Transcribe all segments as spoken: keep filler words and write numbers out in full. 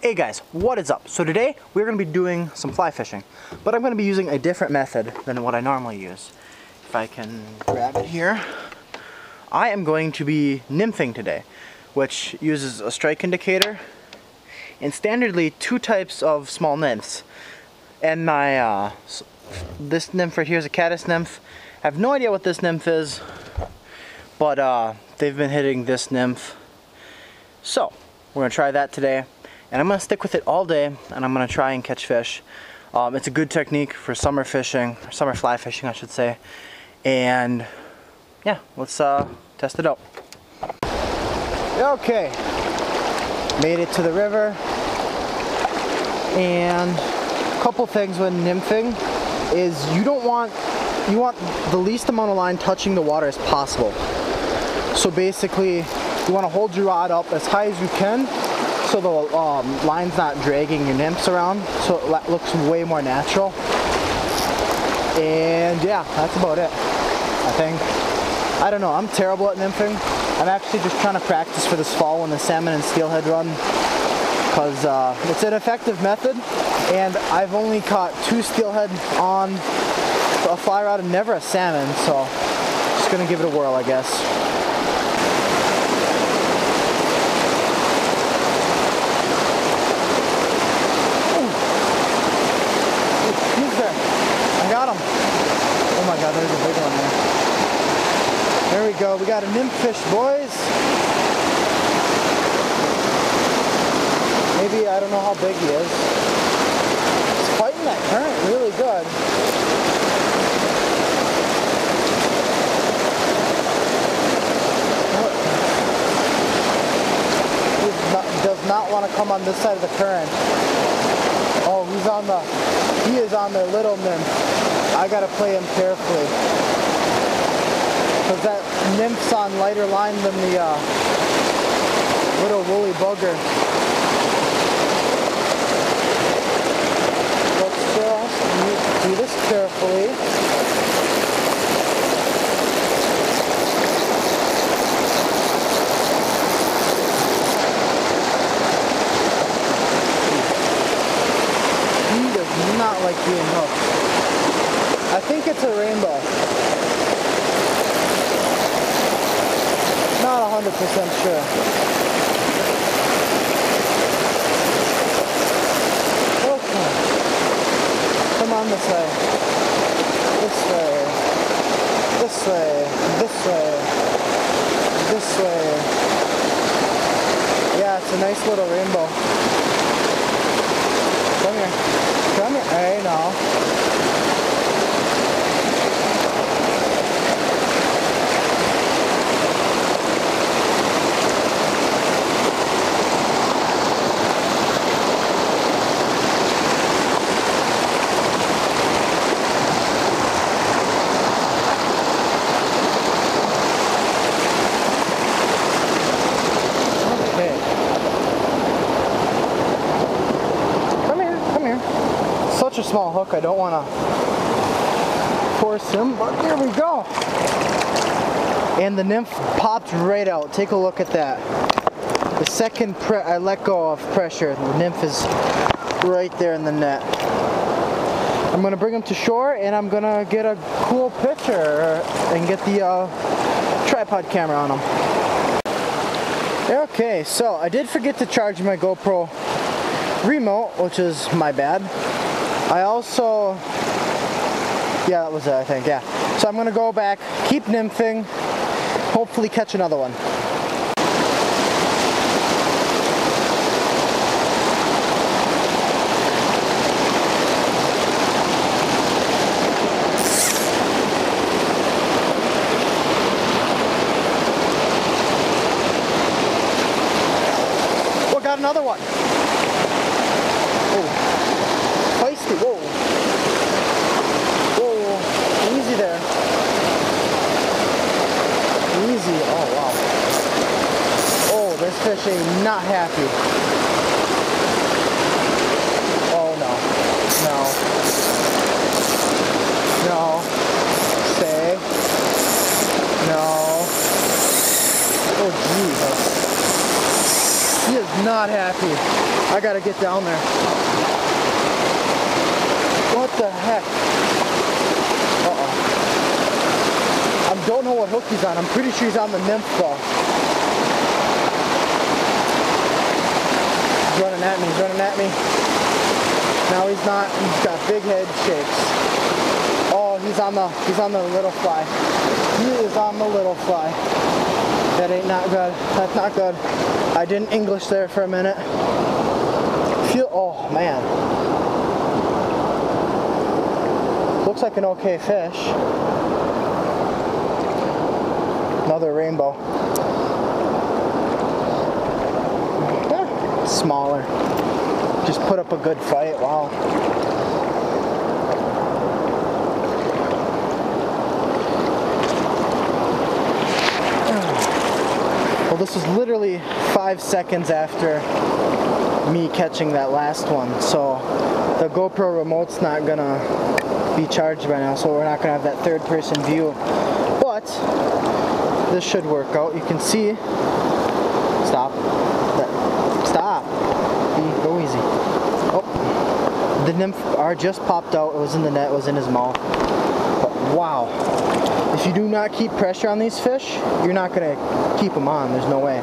Hey guys, what is up? So today we're going to be doing some fly fishing, but I'm going to be using a different method than what I normally use. If I can grab it here, I am going to be nymphing today, which uses a strike indicator and standardly two types of small nymphs. And my uh, this nymph right here is a caddis nymph. I have no idea what this nymph is, but uh, they've been hitting this nymph, so we're going to try that today. And I'm gonna stick with it all day, and I'm gonna try and catch fish. Um, it's a good technique for summer fishing, or summer fly fishing, I should say. And yeah, let's uh, test it out. Okay, made it to the river. And a couple things when nymphing is you don't want you want the least amount of line touching the water as possible. So basically, you want to hold your rod up as high as you can, so the um, line's not dragging your nymphs around, so it looks way more natural. And yeah, that's about it, I think. I don't know, I'm terrible at nymphing. I'm actually just trying to practice for this fall when the salmon and steelhead run, because uh, it's an effective method, and I've only caught two steelhead on a fly rod and never a salmon, so just gonna give it a whirl, I guess. There's a big one there. There we go. We got a nymph fish, boys. Maybe, I don't know how big he is. He's fighting that current really good. He does not want to come on this side of the current. Oh, he's on the, he is on the little nymph. I gotta play him carefully, because that nymph's on lighter line than the uh, little woolly bugger. Let's just do this carefully. He does not like being hooked. I think it's a rainbow. Not a hundred percent sure. Okay. Come on this way. This way. This way. This way. This way. Yeah, it's a nice little rainbow. Come here. Come here. Hey now. Such a small hook, I don't want to force him, but there we go. And the nymph popped right out. Take a look at that. The second pre I let go of pressure, the nymph is right there in the net. I'm going to bring him to shore, and I'm going to get a cool picture and get the uh, tripod camera on him. Okay, so I did forget to charge my GoPro remote, which is my bad. I also, yeah, that was it, I think, yeah. So I'm gonna go back, keep nymphing, hopefully catch another one. Oh, got another one. Whoa. Whoa, easy there. Easy, oh wow. Oh, this fish ain't not happy. Oh no, no, no, stay, no. Oh Jesus, he is not happy. I gotta get down there. What the heck? Uh-oh. I don't know what hook he's on. I'm pretty sure he's on the nymph though. He's running at me, he's running at me. Now he's not, he's got big head shakes. He's on the he's on the little fly. He is on the little fly. That ain't not good. That's not good. I didn't English there for a minute. Feel oh man. Looks like an okay fish. Another rainbow. Yeah, smaller. Just put up a good fight. Wow. This was literally five seconds after me catching that last one, so the GoPro remote's not gonna be charged by now, so we're not gonna have that third person view, but this should work out. You can see, stop, stop, go easy. Oh, the nymph are just popped out. It was in the net, it was in his mouth, but wow. If you do not keep pressure on these fish, you're not going to keep them on. There's no way.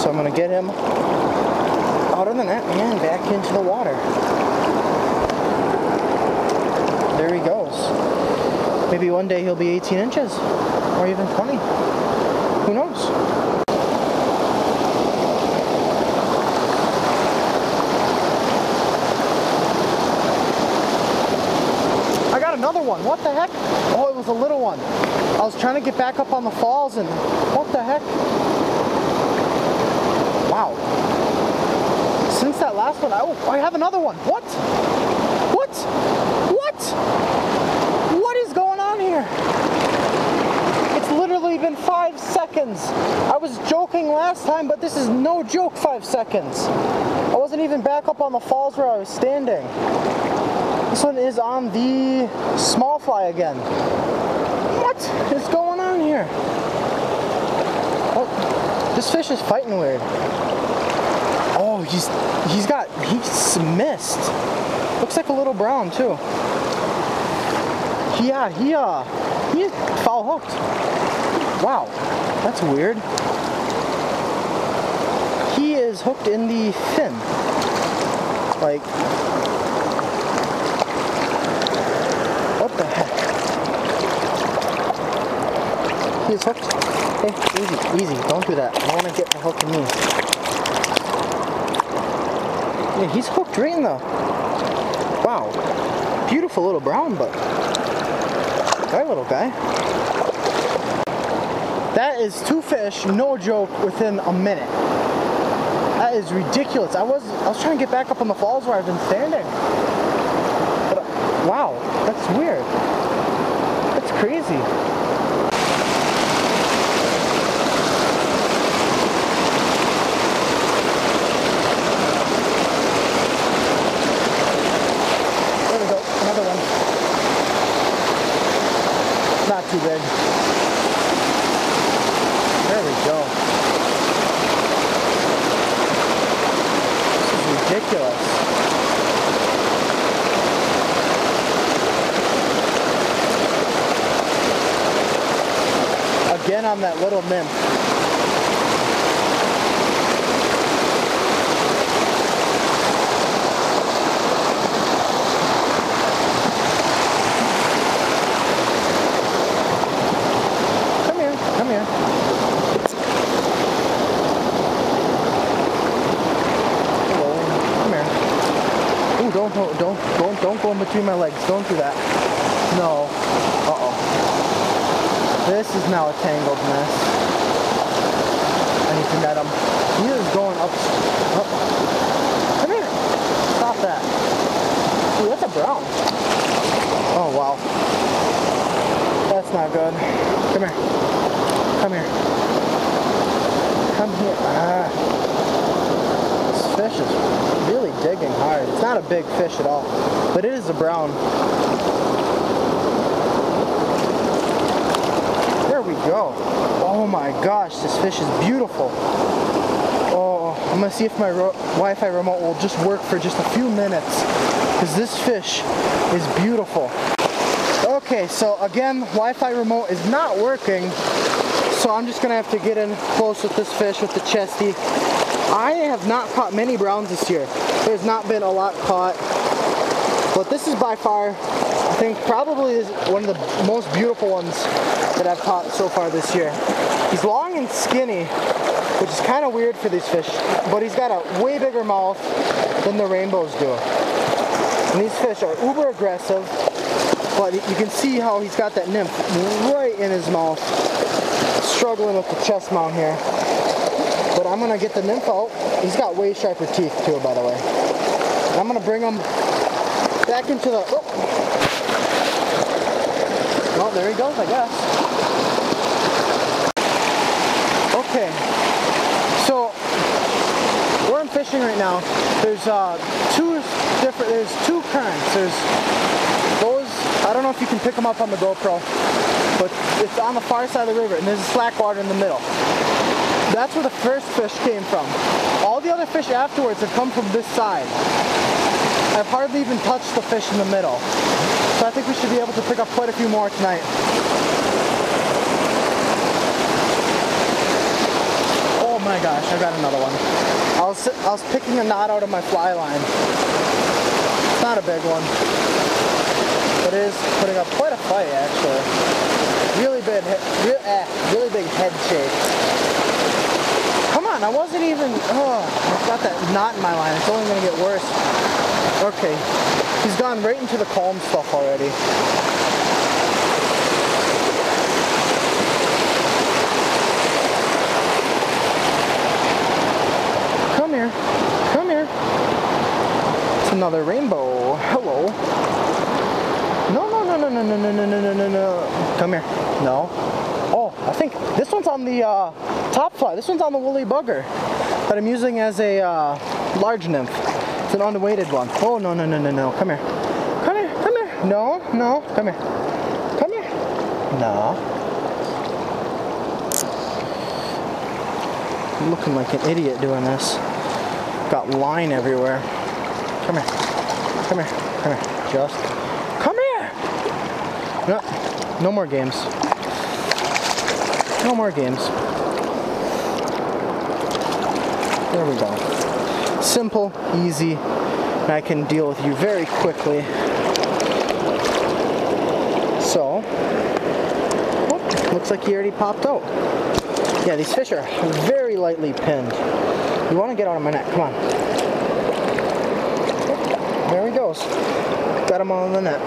So I'm going to get him out of the net and back into the water. There he goes. Maybe one day he'll be eighteen inches or even twenty. Who knows? I got another one. What the heck? Oh, it was a little one. I was trying to get back up on the falls and what the heck? Wow. Since that last one, I, oh, I have another one. What? What? What? What is going on here? It's literally been five seconds. I was joking last time, but this is no joke five seconds. I wasn't even back up on the falls where I was standing. This one is on the small fly again. What is going on here? Oh, this fish is fighting weird. Oh, he's he's got, he's missed. Looks like a little brown too. Yeah, he uh, he foul hooked. Wow, that's weird. He is hooked in the fin. Like. What the heck? He's hooked. Hey, easy, easy. Don't do that. I don't want to get the hook in me. Yeah, he's hooked right in the... Wow. Beautiful little brown buck. That little guy. That is two fish, no joke, within a minute. That is ridiculous. I was, I was trying to get back up on the falls where I've been standing. But, wow. That's weird. That's crazy. There we go, another one. Not too big. There we go. This is ridiculous. Again on that little nymph. Come here, come here. Hello, come here. Ooh, don't, don't, don't, don't go in between my legs. Don't do that. No. Uh-oh. This is now a tangled mess. I need to net him. He is going up. Oh. Come here. Stop that. Ooh, that's a brown. Oh, wow. That's not good. Come here. Come here. Come here. Ah. This fish is really digging hard. It's not a big fish at all, but it is a brown. There we go. Oh my gosh, this fish is beautiful. Oh, I'm gonna see if my Wi-Fi remote will just work for just a few minutes, because this fish is beautiful. Okay, so again, Wi-Fi remote is not working, so I'm just gonna have to get in close with this fish, with the chesty. I have not caught many browns this year. There's not been a lot caught, but this is by far, I think, probably is one of the most beautiful ones that I've caught so far this year. He's long and skinny, which is kind of weird for these fish, but he's got a way bigger mouth than the rainbows do. And these fish are uber aggressive, but you can see how he's got that nymph right in his mouth, struggling with the chest mount here. But I'm gonna get the nymph out. He's got way sharper teeth too, by the way. And I'm gonna bring him back into the, oh, well, there he goes, I guess. Okay. Fishing right now, there's uh, two different, there's two currents, there's those, I don't know if you can pick them up on the GoPro, but it's on the far side of the river, and there's a slack water in the middle. That's where the first fish came from. All the other fish afterwards have come from this side. I've hardly even touched the fish in the middle, so I think we should be able to pick up quite a few more tonight. Oh my gosh, I got another one. I was, I was picking a knot out of my fly line. It's not a big one, but it is putting up quite a fight, actually. Really big, real, eh, really big head shake. Come on, I wasn't even, oh, I've got that knot in my line. It's only going to get worse. Okay, he's gone right into the calm stuff already. Come here. It's another rainbow. Hello. No, no, no, no, no, no, no, no, no, no, no. Come here. No. Oh, I think this one's on the uh, top fly. This one's on the woolly bugger that I'm using as a uh, large nymph. It's an underweighted one. Oh, no, no, no, no, no. Come here. Come here. Come here. No, no. Come here. Come here. No. I'm looking like an idiot doing this. Got line everywhere. Come here. Come here. Come here. Just. Come here! No, no more games. No more games. There we go. Simple, easy, and I can deal with you very quickly. So, oh, looks like he already popped out. Yeah, these fish are very lightly pinned. You want to get out of my net, come on. There he goes. Got him all in the net.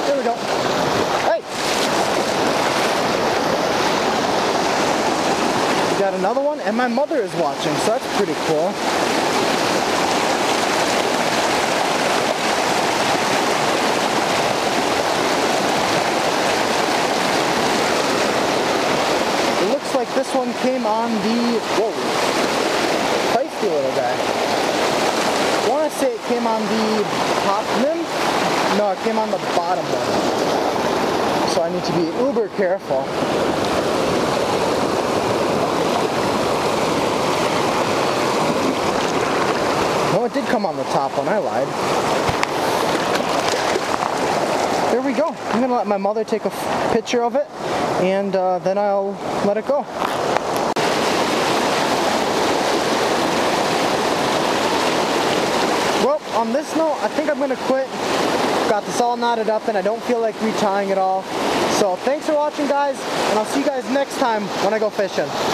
There we go. Hey! We got another one, and my mother is watching, so that's pretty cool. This one came on the, whoa, feisty little guy. I want to say it came on the top nymph. No, it came on the bottom one. So I need to be uber careful. No, it did come on the top one. I lied. There we go. I'm going to let my mother take a picture of it, and uh, then I'll let it go. Well, on this note, I think I'm gonna quit. Got this all knotted up and I don't feel like retying it all. So thanks for watching, guys, and I'll see you guys next time when I go fishing.